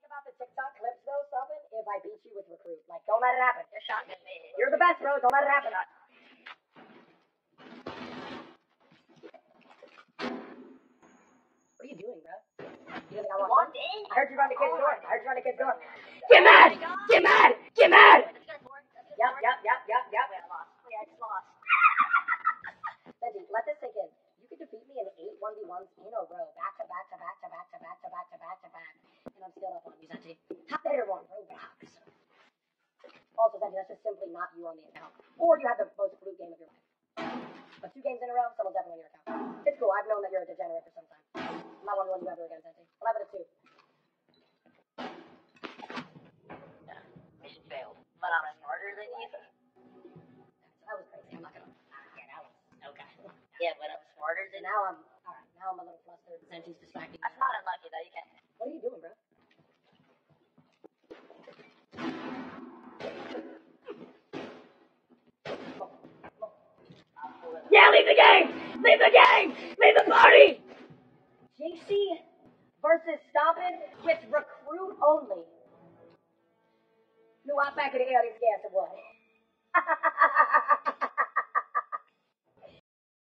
About the TikTok clips though, Sovin, if I beat you with recruit, like, don't let it happen. You're the best, bro. Don't let it happen. What are you doing, bro? You think I want in? I heard you run the kid's door. Get mad! Get mad! Get mad! Yep. I just lost. Benji, let this sink in. You could defeat me in 8 1v1s in a row, back to back. I'm still up on you, Sanji. Better one, Roblox. Also, Sanji, that's just simply not you on the account. Or you have the most blue game of your life. But 2 games in a row, someone's definitely on your account. It's cool, I've known that you're a degenerate for some time. I'm not one to win you ever again, Sanji. 11-2. Mission failed. But I'm smarter than you. That was crazy, I'm not gonna... Yeah, that was... Okay. Yeah, but I'm smarter than... Now I'm... Alright, now I'm a little flustered. Sanji's distracting. That's not unlucky, though, you can't... What are you doing, bro? Yeah, leave the game! Leave the game! Leave the party! JC versus Stompin' with recruit only. No, I'm back in the air, this gas or what?